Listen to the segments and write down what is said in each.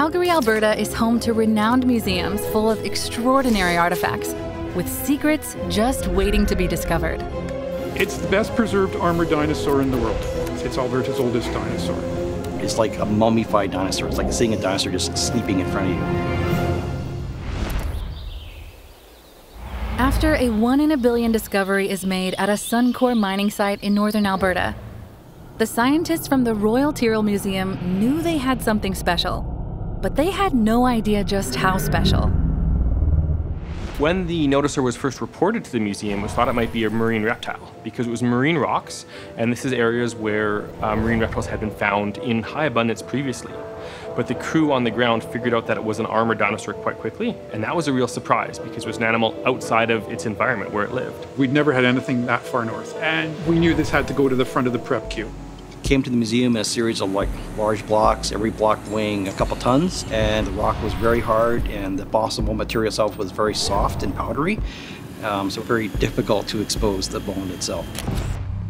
Calgary, Alberta is home to renowned museums full of extraordinary artifacts, with secrets just waiting to be discovered. It's the best preserved armored dinosaur in the world. It's Alberta's oldest dinosaur. It's like a mummified dinosaur. It's like seeing a dinosaur just sleeping in front of you. After a 1 in a billion discovery is made at a Suncor mining site in northern Alberta, the scientists from the Royal Tyrrell Museum knew they had something special, but they had no idea just how special. When the noticer was first reported to the museum, it was thought it might be a marine reptile because it was marine rocks, and this is areas where marine reptiles had been found in high abundance previously. But the crew on the ground figured out that it was an armored dinosaur quite quickly, and that was a real surprise because it was an animal outside of its environment where it lived. We'd never had anything that far north, and we knew this had to go to the front of the prep queue. Came to the museum in a series of large blocks, every block weighing a couple tons, and the rock was very hard, and the fossil bone material itself was very soft and powdery, so very difficult to expose the bone itself.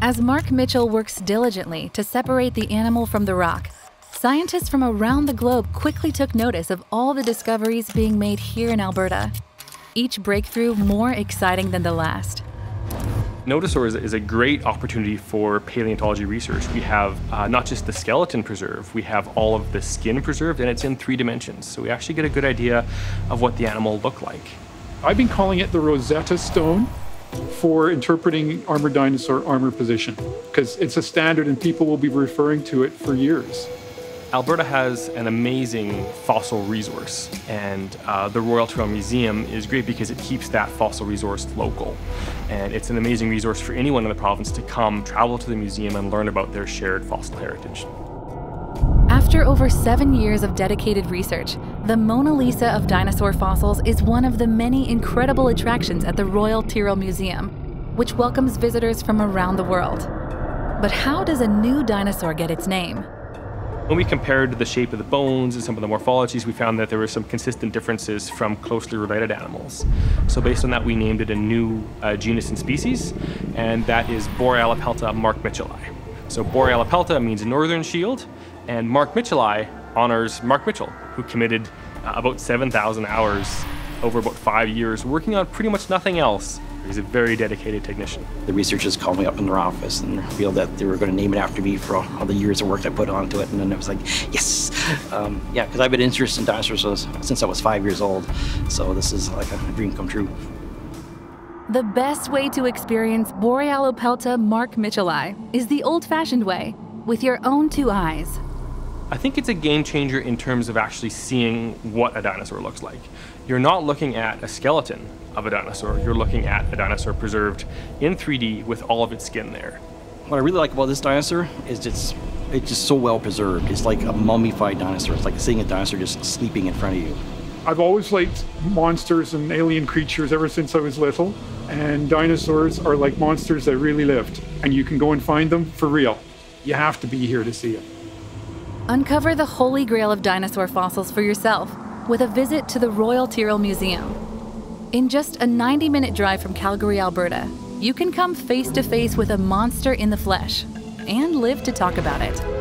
As Mark Mitchell works diligently to separate the animal from the rock, scientists from around the globe quickly took notice of all the discoveries being made here in Alberta, each breakthrough more exciting than the last. Notosaur is a great opportunity for paleontology research. We have not just the skeleton preserved, we have all of the skin preserved, and it's in 3 dimensions. So we actually get a good idea of what the animal looked like. I've been calling it the Rosetta Stone for interpreting armored dinosaur armor position, because it's a standard and people will be referring to it for years. Alberta has an amazing fossil resource, and the Royal Tyrrell Museum is great because it keeps that fossil resource local. And it's an amazing resource for anyone in the province to come, travel to the museum, and learn about their shared fossil heritage. After over 7 years of dedicated research, the Mona Lisa of dinosaur fossils is one of the many incredible attractions at the Royal Tyrrell Museum, which welcomes visitors from around the world. But how does a new dinosaur get its name? When we compared the shape of the bones and some of the morphologies, we found that there were some consistent differences from closely related animals. So based on that, we named it a new genus and species, and that is Borealopelta markmitchellae. So Borealopelta means northern shield, and markmitchellae honors Mark Mitchell, who committed about 7,000 hours over about 5 years working on pretty much nothing else. He's a very dedicated technician. The researchers called me up in their office and revealed that they were going to name it after me for all the years of work I put onto it. And then I was like, yes. Yeah, because I've been interested in dinosaurs since I was 5 years old. So this is like a dream come true. The best way to experience Borealopelta markmitchellae is the old-fashioned way, with your own 2 eyes. I think it's a game changer in terms of actually seeing what a dinosaur looks like. You're not looking at a skeleton of a dinosaur, you're looking at a dinosaur preserved in 3D with all of its skin there. What I really like about this dinosaur is it's just so well preserved. It's like a mummified dinosaur. It's like seeing a dinosaur just sleeping in front of you. I've always liked monsters and alien creatures ever since I was little, and dinosaurs are like monsters that really lived, and you can go and find them for real. You have to be here to see it. Uncover the holy grail of dinosaur fossils for yourself with a visit to the Royal Tyrrell Museum. In just a 90-minute drive from Calgary, Alberta, you can come face to face with a monster in the flesh and live to talk about it.